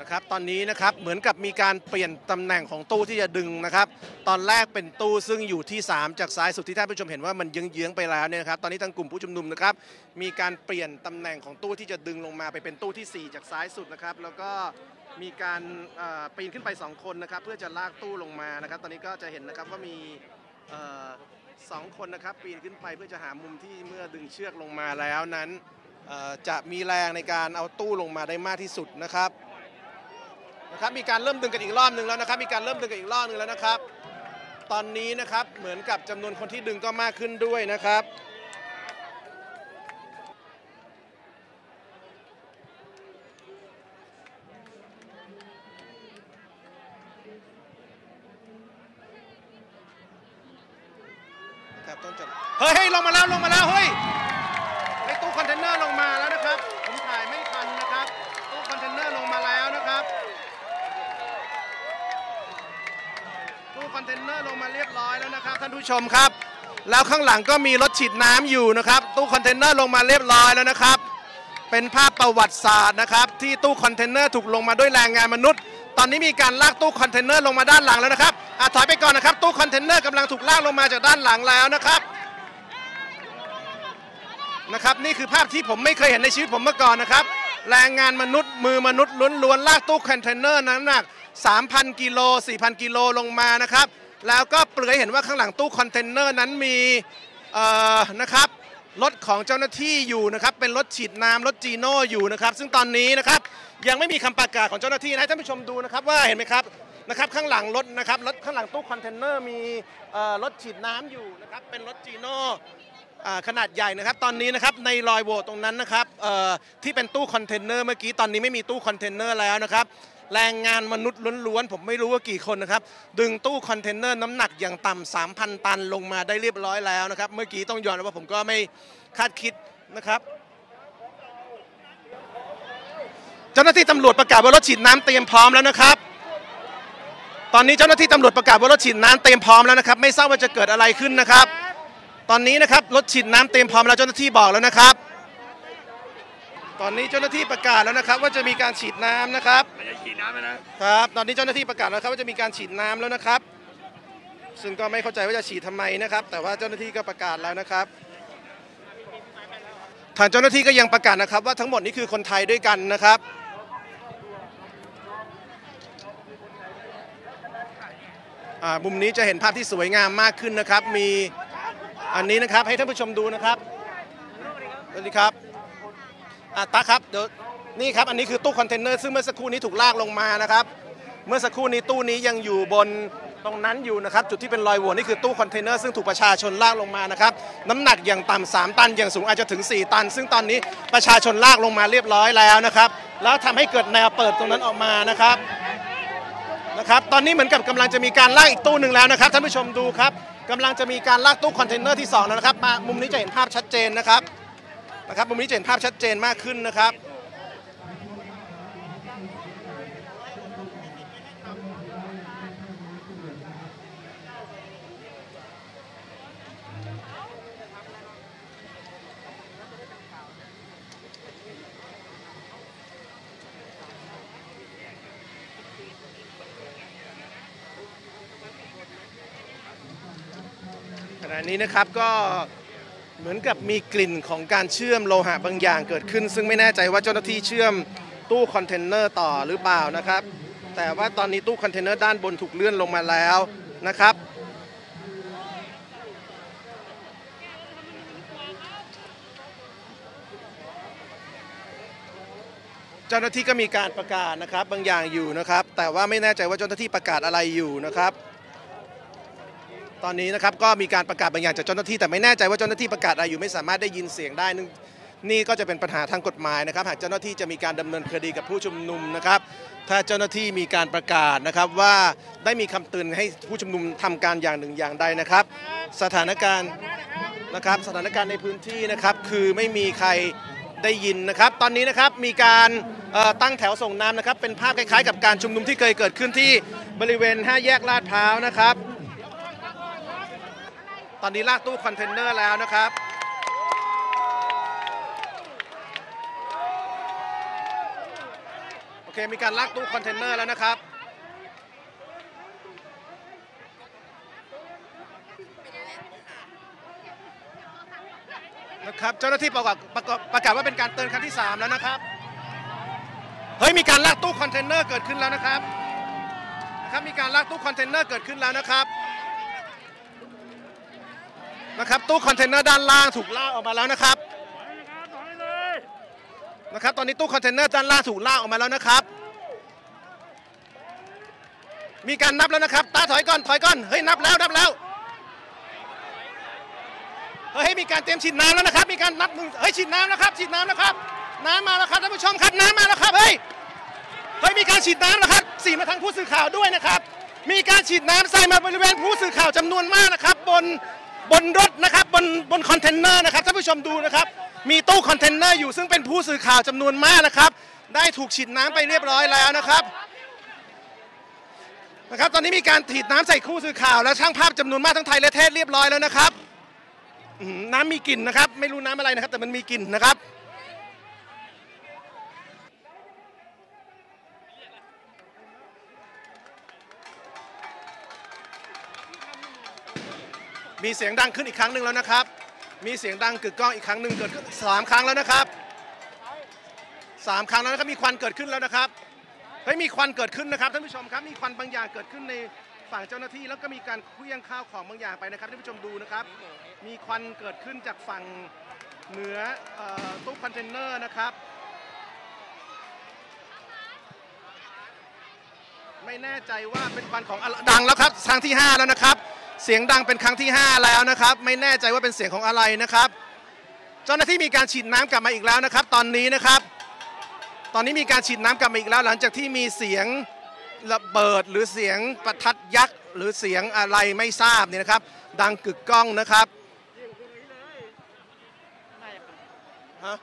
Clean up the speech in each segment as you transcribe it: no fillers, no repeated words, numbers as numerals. นะครับตอนนี้นะครับเหมือนกับมีการเปลี่ยนตำแหน่งของตู้ที่จะดึงนะครับตอนแรกเป็นตู้ซึ่งอยู่ที่3จากซ้ายสุดที่ท่านผู้ชมเห็นว่ามันเยื้องๆไปแล้วเนี่ยครับตอนนี้ทางกลุ่มผู้ชุมนุมนะครับมีการเปลี่ยนตำแหน่งของตู้ที่จะดึงลงมาไปเป็นตู้ที่4จากซ้ายสุดนะครับแล้วก็มีการปีนขึ้นไป2คนนะครับเพื่อจะลากตู้ลงมานะครับตอนนี้ก็จะเห็นนะครับว่ามี2คนนะครับปีนขึ้นไปเพื่อจะหามุมที่เมื่อดึงเชือกลงมาแล้วนั้นจะมีแรงในการเอาตู้ลงมาได้มากที่สุดนะครับมีการเริ่มดึงกันอีกรอบหนึ่งแล้วนะครับมีการเริ่มดึงกันอีกรอบหนึ่งแล้วนะครับตอนนี้นะครับเหมือนกับจำนวนคนที่ดึงก็มากขึ้นด้วยนะครับเฮ้ยลงมาแล้วลงมาแล้วเฮ้ยไอ้ตู้คอนเทนเนอร์ลงมาแล้วนะครับผมถ่ายไม่ทันนะครับตู้คอนเทนเนอร์ลงมาแล้วนะครับตู้คอนเทนเนอร์ลงมาเรียบร้อยแล้วนะครับท่านผู้ชมครับแล้วข้างหลังก็มีรถฉีดน้ำอยู่นะครับตู้คอนเทนเนอร์ลงมาเรียบร้อยแล้วนะครับเป็นภาพประวัติศาสตร์นะครับที่ตู้คอนเทนเนอร์ถูกลงมาด้วยแรงงานมนุษย์ตอนนี้มีการลากตู้คอนเทนเนอร์ลงมาด้านหลังแล้วนะครับถอยไปก่อนนะครับตู้คอนเทนเนอร์กำลังถูกลากลงมาจากด้านหลังแล้วนะครับนี่คือภาพที่ผมไม่เคยเห็นในชีวิตผมเมื่อก่อนนะครับแรงงานมนุษย์มือมนุษย์ล้วนลากตู้คอนเทนเนอร์น้ำหนัก 3,000 กิโล 4,000 กิโลลงมานะครับแล้วก็เปลือยเห็นว่าข้างหลังตู้คอนเทนเนอร์นั้นมีนะครับรถของเจ้าหน้าที่อยู่นะครับเป็นรถฉีดน้ำรถจีโน่อยู่นะครับซึ่งตอนนี้นะครับยังไม่มีคำประกาศของเจ้าหน้าที่ให้ท่านผู้ชมดูนะครับว่าเห็นไหมครับนะครับข้างหลังรถนะครับรถข้างหลังตู้คอนเทนเนอร์มีรถฉีดน้ำอยู่นะครับเป็นรถจีโน่ขนาดใหญ่นะครับตอนนี้นะครับในรอยโหวตตรงนั้นนะครับที่เป็นตู้คอนเทนเนอร์เมื่อกี้ตอนนี้ไม่มีตู้คอนเทนเนอร์แล้วนะครับแรงงานมนุษย์ล้วนๆผมไม่รู้ว่ากี่คนนะครับดึงตู้คอนเทนเนอร์น้ำหนักอย่างต่ำ 3,000 ตันลงมาได้เรียบร้อยแล้วนะครับเมื่อกี้ต้องยอมรับว่าผมก็ไม่คาดคิดนะครับเจ้าหน้าที่ตำรวจประกาศว่ารถฉีดน้ำเตรียมพร้อมแล้วนะครับตอนนี้เจ้าหน้าที่ตำรวจประกาศว่ารถฉีดน้ำเตรียมพร้อมแล้วนะครับไม่ทราบว่าจะเกิดอะไรขึ้นนะครับตอนนี้นะครับรถฉีดน้ำเต็มพร้อมแล้วเจ้าหน้าที่บอกแล้วนะครับตอนนี้เจ้าหน้าที่ประกาศแล้วนะครับว่าจะมีการฉีดน้ำนะครับฉีดน้ำนะครับตอนนี้เจ้าหน้าที่ประกาศแล้วครับว่าจะมีการฉีดน้ำแล้วนะครับซึ่งก็ไม่เข้าใจว่าจะฉีดทำไมนะครับแต่ว่าเจ้าหน้าที่ก็ประกาศแล้วนะครับทางเจ้าหน้าที่ก็ยังประกาศนะครับว่าทั้งหมดนี้คือคนไทยด้วยกันนะครับมุมนี้จะเห็นภาพที่สวยงามมากขึ้นนะครับมีอันนี้นะครับให้ท่านผู้ชมดูนะครับสวัสดีครับตาครับเดี๋ยวนี่ครับอันนี้คือตู้คอนเทนเนอร์ซึ่งเมื่อสักครู่นี้ถูกลากลงมานะครับเมื่อสักครู่นี้ตู้นี้ยังอยู่บนตรงนั้นอยู่นะครับจุดที่เป็นรอยโหว่นี่คือตู้คอนเทนเนอร์ซึ่งถูกประชาชนลากลงมานะครับน้ำหนักอย่างต่ำ3ตันอย่างสูงอาจจะถึง4ตันซึ่งตอนนี้ประชาชนลากลงมาเรียบร้อยแล้วนะครับแล้วทำให้เกิดแนวเปิดตรงนั้นออกมานะครับตอนนี้เหมือนกับกำลังจะมีการลากอีกตู้หนึ่งแล้วนะครับท่านผู้ชมดูครับกำลังจะมีการลากตู้คอนเทนเนอร์ที่2แล้วนะครับมามุมนี้จะเห็นภาพชัดเจนนะครับมุมนี้จะเห็นภาพชัดเจนมากขึ้นนะครับอันนี้นะครับก็เหมือนกับมีกลิ่นของการเชื่อมโลหะบางอย่างเกิดขึ้นซึ่งไม่แน่ใจว่าเจ้าหน้าที่เชื่อมตู้คอนเทนเนอร์ต่อหรือเปล่านะครับแต่ว่าตอนนี้ตู้คอนเทนเนอร์ด้านบนถูกเลื่อนลงมาแล้วนะครับเจ้าหน้าที่ก็มีการประกาศนะครับบางอย่างอยู่นะครับแต่ว่าไม่แน่ใจว่าเจ้าหน้าที่ประกาศอะไรอยู่นะครับตอนนี้นะครับก็มีการประกาศบางอย่างจากเจ้าหน้าที่แต่ไม่แน่ใจว่าเจ้าหน้าที่ประกาศอะไรอยู่ไม่สามารถได้ยินเสียงได้นี่ก็จะเป็นปัญหาทางกฎหมายนะครับหากเจ้าหน้าที่จะมีการดำเนินคดีกับผู้ชุมนุมนะครับถ้าเจ้าหน้าที่มีการประกาศนะครับว่าได้มีคำเตือนให้ผู้ชุมนุมทำการอย่างหนึ่งอย่างใดนะครับสถานการณ์ในพื้นที่นะครับคือไม่มีใครได้ยินนะครับตอนนี้นะครับมีการตั้งแถวส่งน้ำนะครับเป็นภาพคล้ายๆกับการชุมนุมที่เคยเกิดขึ้นที่บริเวณ5แยกลาดพร้าวนะครับตอนนี้ลากตู้คอนเทนเนอร์แล้วนะครับ เคมีการลากตู้คอนเทนเนอร์แล้วนะครับนะครับเจ้าหน้าที่ประกาศว่าเป็นการเตือนครั้งที่3แล้วนะครับเฮ้ยมีการลากตู้คอนเทนเนอร์เกิดขึ้นแล้วนะครับมีการลากตู้คอนเทนเนอร์เกิดขึ้นแล้วนะครับตู้คอนเทนเนอร์ด้านล่างถูกลากออกมาแล้วนะครับตอนนี้ตู้คอนเทนเนอร์ด้านล่างถูกลากออกมาแล้วนะครับมีการนับแล้วนะครับตาถอยก่อนเฮ้ยนับแล้วเฮ้ยมีการเตรียมฉีดน้ำแล้วนะครับมีการนับมือเฮ้ยฉีดน้ำนะครับน้ำมาแล้วครับท่านผู้ชมครับน้ำมาแล้วครับเฮ้ยมีการฉีดน้ำนะครับสีมาทางผู้สื่อข่าวด้วยนะครับมีการฉีดน้ำใส่มาบริเวณผู้สื่อข่าวจำนวนมากนะครับบนรถนะครับบนคอนเทนเนอร์นะครับท่านผู้ชมดูนะครับมีตู้คอนเทนเนอร์อยู่ซึ่งเป็นผู้สื่อข่าวจำนวนมากนะครับได้ถูกฉีดน้ำไปเรียบร้อยแล้วนะครับตอนนี้มีการฉีดน้ำใส่ผู้สื่อข่าวและช่างภาพจำนวนมากทั้งไทยและเทศเรียบร้อยแล้วนะครับน้ำมีกลิ่นนะครับไม่รู้น้ำอะไรนะครับแต่มันมีกลิ่นนะครับมีเสียงดังขึ้นอีกครั้งหนึ่งแล้วนะครับมีเสียงดังกึกก้องอีกครั้งหนึ่งเกิดขึ้น3ครั้งแล้วนะครับ3ครั้งแล้วนะครับมีควันเกิดขึ้นแล้วนะครับเฮ้ยมีควันเกิดขึ้นนะครับท่านผู้ชมครับมีควันบางอย่างเกิดขึ้นในฝั่งเจ้าหน้าที่แล้วก็มีการเคลื่อนข้าวของบางอย่างไปนะครับท่านผู้ชมดูนะครับมีควันเกิดขึ้นจากฝั่งเหนือตู้คอนเทนเนอร์นะครับไม่แน่ใจว่าเป็นควันของดังแล้วครับครั้งที่5แล้วนะครับเสียงดังเป็นครั้งที่5แล้วนะครับไม่แน่ใจว่าเป็นเสียงของอะไรนะครับเจ้าหน้าที่มีการฉีดน้ำกลับมาอีกแล้วนะครับตอนนี้นะครับตอนนี้มีการฉีดน้ำกลับมาอีกแล้วหลังจากที่มีเสียงระเบิดหรือเสียงประทัดยักษ์หรือเสียงอะไรไม่ทราบเนี่ยนะครับดังกึกก้องนะครับฮะ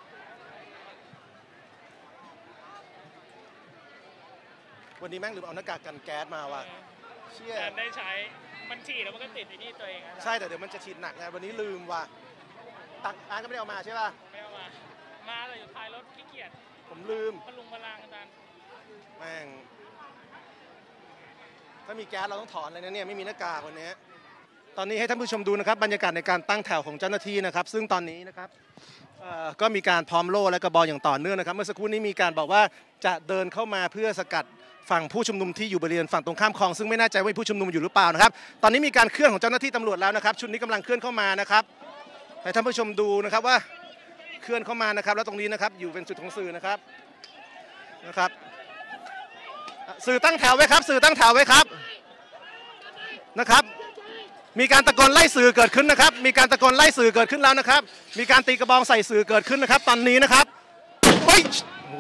วันนี้แม่งลืมเอาหน้ากากกันแก๊สมาว่ะเชี่ยได้ใช้มันฉีดแล้วมันก็ติดในนี่ตัวเองใช่แต่เดี๋ยวมันจะฉีดหนักนะวันนี้ลืมว่ะตักร้านก็ไม่ได้เอามาใช่ป่ะไม่เอามาแต่อยู่ท้ายรถขี้เกียจผมลืมพลุงพลังอาจารย์แม่งถ้ามีแก๊สเราต้องถอนเลยนะเนี่ยไม่มีหน้ากากวันนี้ตอนนี้ให้ท่านผู้ชมดูนะครับบรรยากาศในการตั้งแถวของเจ้าหน้าที่นะครับซึ่งตอนนี้นะครับก็มีการพร้อมโล่และกระบองอย่างต่อเนื่องนะครับเมื่อสักครู่นี้มีการบอกว่าจะเดินเข้ามาเพื่อสกัดฝั่งผู้ชุมนุมที่อยู่บริเวณฝั่งตรงข้ามคลองซึ่งไม่แน่ใจว่าผู้ชุมนุมอยู่หรือเปล่านะครับตอนนี้มีการเคลื่อนของเจ้าหน้าที่ตำรวจแล้วนะครับชุดนี้กำลังเคลื่อนเข้ามานะครับให้ท่านผู้ชมดูนะครับว่าเคลื่อนเข้ามานะครับแล้วตรงนี้นะครับอยู่เป็นจุดของสื่อนะครับสื่อตั้งแถวไว้ครับมีการตะโกนไล่สื่อเกิดขึ้นนะครับแล้วนะครับมีการตีกระบองใส่สื่อเกิดขึ้นนะครับตอนนี้นะครับโ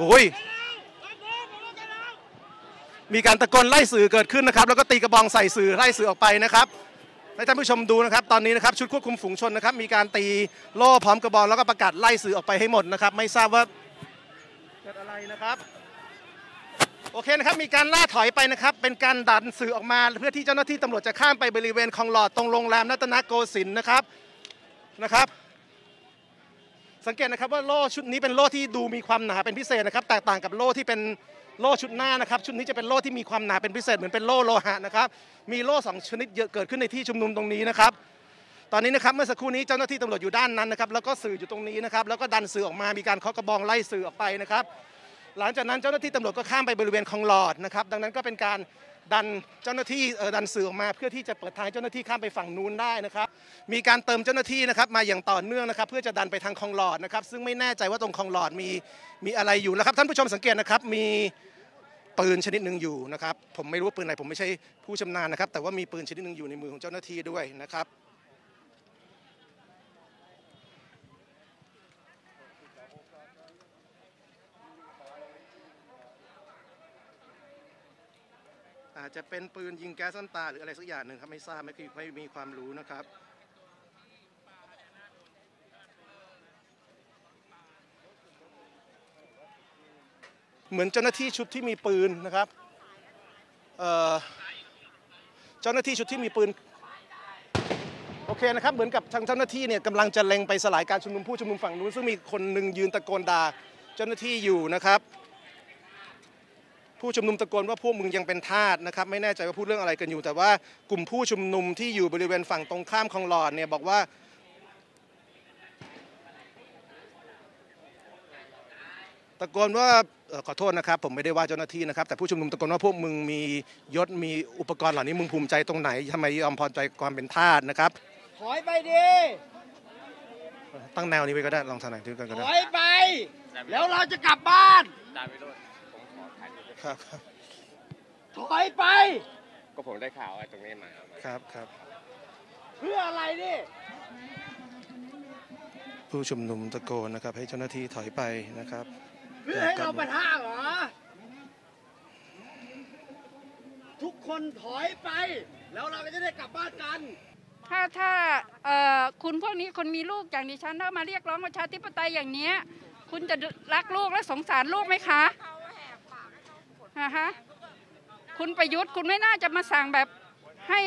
อ้ยมีการตะโกนไล่สื่อเกิดขึ้นนะครับแล้วก็ตีกระบองใส่สื่อไล่สื่อออกไปนะครับให้ท่านผู้ชมดูนะครับตอนนี้นะครับชุดควบคุมฝูงชนนะครับมีการตีโล่พร้อมกระบองแล้วก็ประกาศไล่สื่อออกไปให้หมดนะครับไม่ทราบว่าเกิดอะไรนะครับโอเคนะครับมีการล่าถอยไปนะครับเป็นการดันสื่อออกมาเพื่อที่เจ้าหน้าที่ตำรวจจะข้ามไปบริเวณคลองหลอดตรงโรงแรมรัตนโกสินทร์นะครับสังเกตนะครับว่าโล่ชุดนี้เป็นโล่ที่ดูมีความหนาเป็นพิเศษนะครับแตกต่างกับโล่ที่เป็นโล่ชุดหน้านะครับชุดนี้จะเป็นโล่ที่มีความหนาเป็นพิเศษเหมือนเป็นโล่โลหะนะครับมีโล่2ชนิดเยอะเกิดขึ้นในที่ชุมนุมตรงนี้นะครับตอนนี้นะครับเมื่อสักครู่นี้เจ้าหน้าที่ตำรวจอยู่ด้านนั้นนะครับแล้วก็สื่ออยู่ตรงนี้นะครับแล้วก็ดันสื่อออกมามีการเคาะกระบองไล่สื่อออกไปนะครับหลังจากนั้นเจ้าหน้าที่ตำรวจก็ข้ามไปบริเวณคลองหลอดนะครับดังนั้นก็เป็นการดันเจ้าหน้าที่ดันสื่อออกมาเพื่อที่จะเปิดทางเจ้าหน้าที่ข้ามไปฝั่งนู้นได้นะครับมีการเติมเจ้าหน้าที่นะครับมาอย่างต่อเนื่องนะครับเพื่อจะดันไปทางคลองหลอดนะครับซึ่งไม่แน่ใจว่าตรงคลองหลอดมีอะไรอยู่นะครับท่านผู้ชมสังเกตนะครับมีปืนชนิดหนึ่งอยู่นะครับผมไม่รู้ว่าปืนอะไรผมไม่ใช่ผู้ชำนาญนะครับแต่ว่ามีปืนชนิดหนึ่งอยู่ในมือของเจ้าหน้าที่ด้วยนะครับอาจจะเป็นปืนยิงแก๊สน้ำตาหรืออะไรสักอย่างหนึ่งครับไม่ทราบไม่มีความรู้นะครับเหมือนเจ้าหน้าที่ชุดที่มีปืนนะครับเจ้าหน้าที่ชุดที่มีปืนโอเคนะครับเหมือนกับทางเจ้าหน้าที่เนี่ยกำลังจะเล็งไปสลายการชุมนุมผู้ชุมนุมฝั่งนู้นซึ่งมีคนหนึ่งยืนตะโกนด่าเจ้าหน้าที่อยู่นะครับ ผู้ชุมนุมตะโกนว่าพวกมึงยังเป็นทาสนะครับไม่แน่ใจว่าพูดเรื่องอะไรกันอยู่แต่ว่ากลุ่มผู้ชุมนุมที่อยู่บริเวณฝั่งตรงข้ามคลองหลอดเนี่ยบอกว่าตะโกนว่าขอโทษนะครับผมไม่ได้ว่าเจ้าหน้าที่นะครับแต่ผู้ชุมนุมตะโกนว่าพวกมึงมียศมีอุปกรณ์เหล่านี้มึงภูมิใจตรงไหนทำไมยอมพอใจความเป็นทาสนะครับถอยไปดิตั้งแนวนี้ไปก็ได้ลองทางไหนที่กันก็ได้ถอยไปแล้วเราจะกลับบ้านครับถอยไปก็ผมได้ข่าวไอ้ตรงนี้มาครับครับเพื่ออะไรดิผู้ชุมนุมตะโกนนะครับให้เจ้าหน้าที่ถอยไปนะครับเพื่อให้เราปะทะเหรอทุกคนถอยไปแล้วเราก็จะได้กลับบ้านกันถ้าคุณพวกนี้คนมีลูกอย่างดิฉันถ้ามาเรียกร้องประชาธิปไตยอย่างเนี้ยคุณจะรักลูกและสงสารลูกไหมคะนะคะคุณประยุทธ์คุณไม่น่าจะมาสั่งแบบให้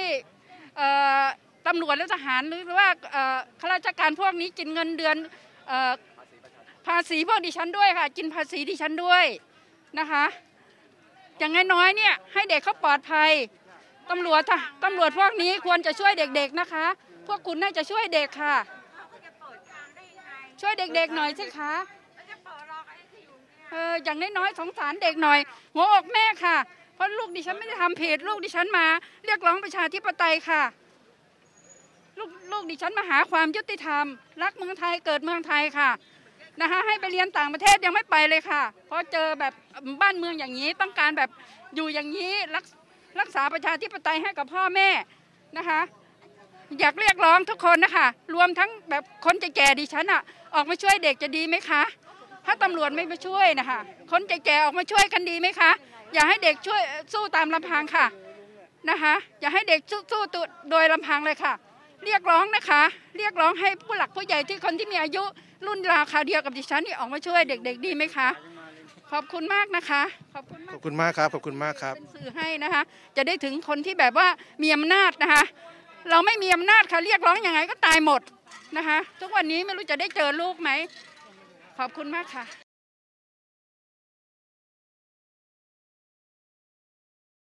ตำรวจและทหารหรือว่าข้าราชการพวกนี้กินเงินเดือนภาษีพวกดิฉันด้วยค่ะกินภาษีดิฉันด้วยนะคะอย่างน้อยๆเนี่ยให้เด็กเขาปลอดภัยตำรวจพวกนี้ควรจะช่วยเด็กๆนะคะพวกคุณน่าจะช่วยเด็กค่ะช่วยเด็กๆหน่อยสิคะอย่างน้อยๆสงสารเด็กหน่อยหัวอกแม่ค่ะเพราะลูกดิฉันไม่ได้ทำเพจลูกดิฉันมาเรียกร้องประชาธิปไตยค่ะลูกดิฉันมาหาความยุติธรรมรักเมืองไทยเกิดเมืองไทยค่ะนะคะให้ไปเรียนต่างประเทศยังไม่ไปเลยค่ะเพราะเจอแบบบ้านเมืองอย่างนี้ต้องการแบบอยู่อย่างนี้รักษาประชาธิปไตยให้กับพ่อแม่นะคะอยากเรียกร้องทุกคนนะคะรวมทั้งแบบคนจะแก่ดิฉันอะออกมาช่วยเด็กจะดีไหมคะถ้าตำรวจไม่มาช่วยนะคะคนแก่ๆออกมาช่วยกันดีไหมคะอย่าให้เด็กช่วยสู้ตามลำพังค่ะนะคะอย่าให้เด็กสู้โดยลำพังเลยค่ะเรียกร้องนะคะเรียกร้องให้ผู้หลักผู้ใหญ่ที่คนที่มีอายุรุ่นราวคราวเดียวกับดิฉันนี่ออกมาช่วยเด็กๆดีไหมคะขอบคุณมากนะคะขอบคุณมากครับขอบคุณมากครับเป็นสื่อให้นะคะจะได้ถึงคนที่แบบว่ามีอำนาจนะคะเราไม่มีอำนาจค่ะเรียกร้องยังไงก็ตายหมดนะคะทุกวันนี้ไม่รู้จะได้เจอลูกไหมขอบคุณมากค่ะ